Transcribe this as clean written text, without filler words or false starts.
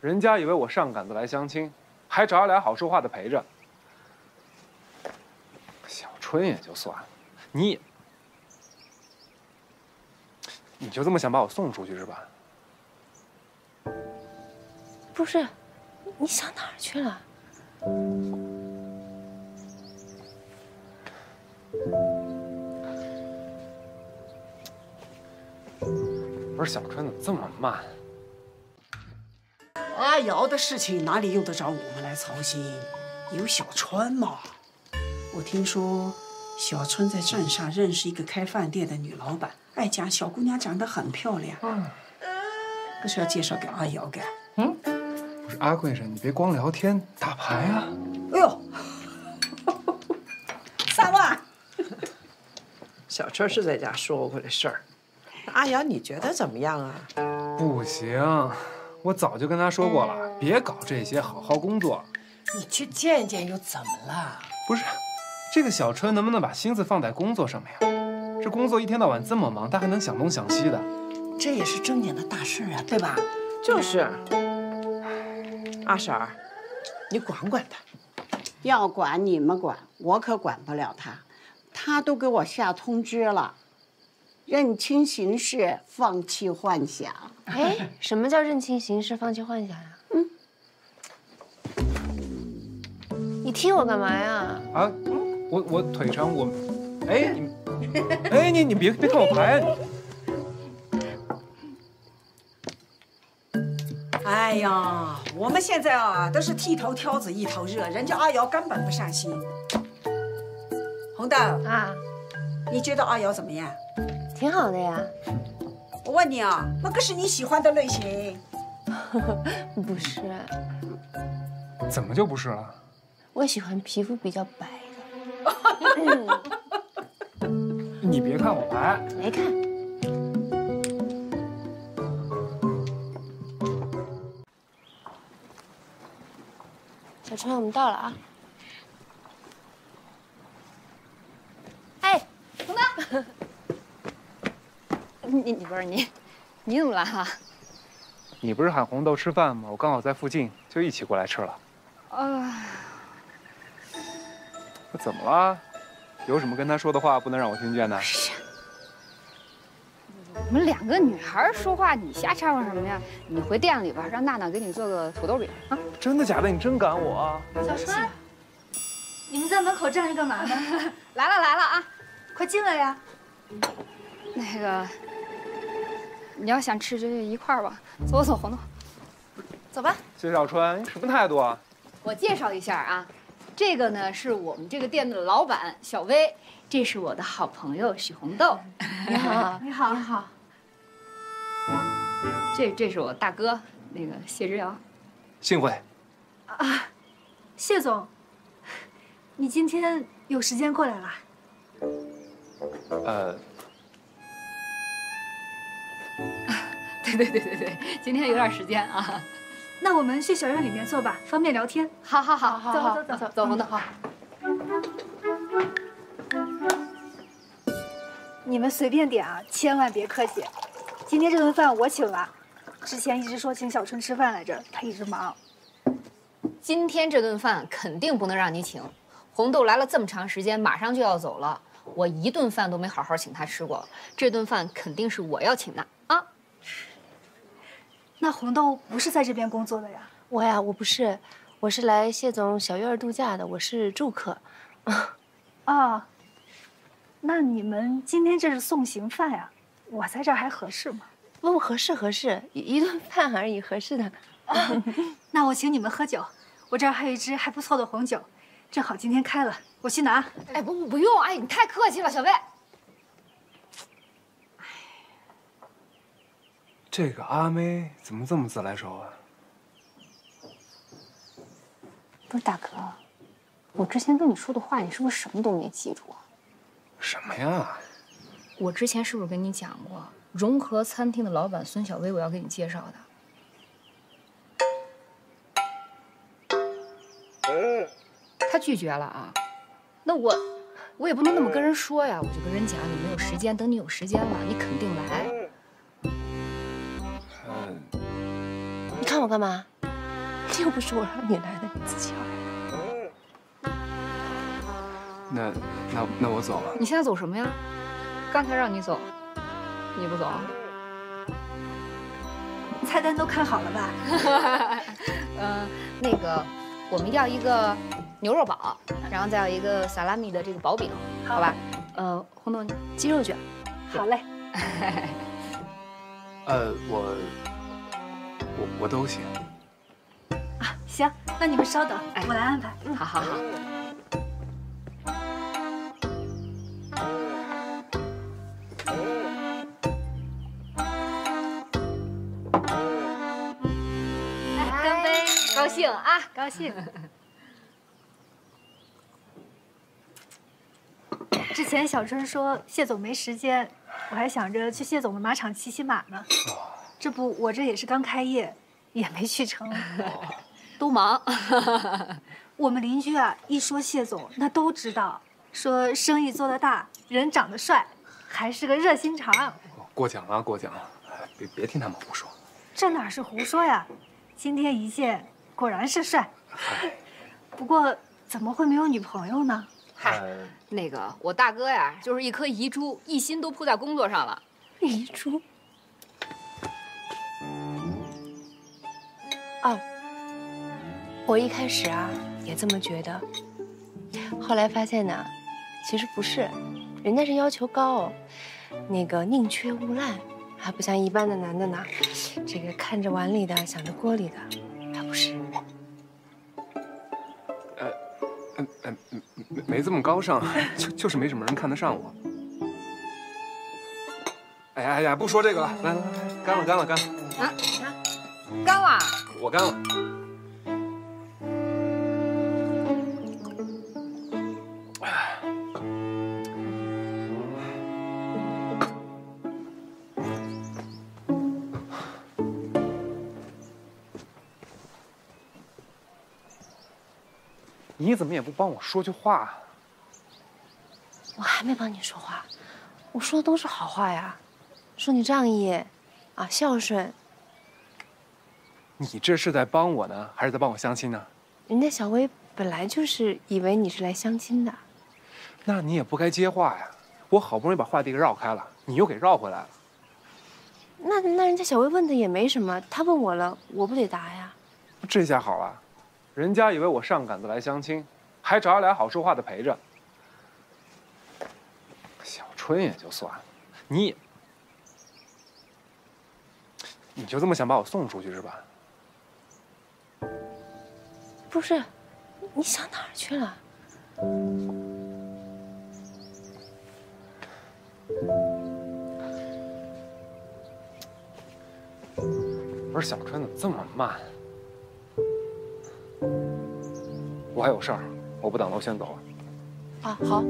人家以为我上杆子来相亲，还找他俩好说话的陪着。小春也就算了，你就这么想把我送出去是吧？不是，你想哪儿去了？不是小春怎么这么慢？ 阿瑶的事情哪里用得着我们来操心？有小川嘛？我听说小川在镇上认识一个开饭店的女老板，爱讲小姑娘长得很漂亮，可是要介绍给阿瑶干。嗯，不是阿贵人，你别光聊天打牌啊！哎呦，3万！小川是在家说过这事儿，阿瑶你觉得怎么样啊？不行。 我早就跟他说过了，别搞这些，好好工作。你去见见又怎么了？不是，这个小春能不能把心思放在工作上面呀？这工作一天到晚这么忙，他还能想东想西的？这也是正经的大事啊，对吧？就是。阿婶儿，你管管他。要管你们管，我可管不了他。他都给我下通知了。 认清形势，放弃幻想。哎，什么叫认清形势，放弃幻想呀？嗯，你踢我干嘛呀？啊，我腿长，我，哎你，哎你别看我牌。哎呀，我们现在啊都是剃头挑子一头热，人家阿瑶根本不上心。红豆啊，你觉得阿瑶怎么样？ 挺好的呀，我问你啊，那个是你喜欢的类型？不是，怎么就不是了？我喜欢皮肤比较白的。你别看我白，没看。小春，我们到了啊。哎，红灯。 你不是你怎么来了？你不是喊红豆吃饭吗？我刚好在附近，就一起过来吃了。啊，那怎么了？有什么跟他说的话不能让我听见呢？是。我们两个女孩说话，你瞎掺和什么呀？你回店里吧，让娜娜给你做个土豆饼啊！真的假的？你真赶我啊！小川，你们在门口站着干嘛呢？来了来了啊，快进来呀！那个。 你要想吃就一块儿吧，走走红豆，走吧。谢小川，你什么态度啊？我介绍一下啊，这个呢是我们这个店的老板小薇，这是我的好朋友许红豆。你好，你好，你好。这是我大哥，那个谢之遥。幸会。啊，谢总，你今天有时间过来了？对，今天有点时间啊，那我们去小院里面坐吧，方便聊天。好，走，红豆好。你们随便点啊，千万别客气。今天这顿饭我请了，之前一直说请小春吃饭来着，他一直忙。今天这顿饭肯定不能让你请，红豆来了这么长时间，马上就要走了。 我一顿饭都没好好请他吃过，这顿饭肯定是我要请他啊。那红豆不是在这边工作的呀？我呀，我不是，我是来谢总小院度假的，我是住客。啊，那你们今天这是送行饭呀？我在这儿还合适吗？不合适，一顿饭而已，合适的。啊、那我请你们喝酒，我这儿还有一支还不错的红酒。 正好今天开了，我去拿。哎，不用，哎，你太客气了，小薇。这个阿妹怎么这么自来熟啊？不是大哥，我之前跟你说的话，你是不是什么都没记住啊？什么呀？我之前是不是跟你讲过，融合餐厅的老板孙小薇，我要给你介绍的。嗯。 他拒绝了啊，那我也不能那么跟人说呀，我就跟人讲你没有时间，等你有时间了，你肯定来。你看我干嘛？又不是我让你来的，你自己要来的。那我走了。你现在走什么呀？刚才让你走，你不走啊？菜单都看好了吧？那个，我们要一个牛肉堡，然后再要一个萨拉米的这个薄饼，好吧？红豆鸡肉卷。好嘞。我都行。 行，那你们稍等，我来安排。嗯，好好好。来，干杯！高兴啊，高兴。之前小春说谢总没时间，我还想着去谢总的马场骑骑马呢。这不，我这也是刚开业，也没去成。都忙，我们邻居啊，一说谢总，那都知道，说生意做得大，人长得帅，还是个热心肠。过奖了，过奖了，别听他们胡说。这哪是胡说呀？今天一见，果然是帅。不过怎么会没有女朋友呢？嗨，那个我大哥呀，就是一颗遗珠，一心都扑在工作上了。遗珠？哦。 我一开始啊也这么觉得，后来发现呢，其实不是，人家是要求高哦，那个宁缺毋滥，还不像一般的男的呢，这个看着碗里的想着锅里的，还不是。没这么高尚，就是没什么人看得上我。哎呀哎呀，不说这个了，来来来，干了干了干了啊啊，干了！我干了。 你怎么也不帮我说句话啊？我还没帮你说话，我说的都是好话呀，说你仗义，啊孝顺。你这是在帮我呢，还是在帮我相亲呢？人家小薇本来就是以为你是来相亲的，那你也不该接话呀！我好不容易把话题给绕开了，你又给绕回来了。那人家小薇问的也没什么，她问我了，我不得答呀？这下好了。 人家以为我上杆子来相亲，还找俩好说话的陪着。小春也就算了，你就这么想把我送出去是吧？不是，你想哪儿去了？不是小春怎么这么慢？ 我还有事儿，我不等了，我先走了。啊，好。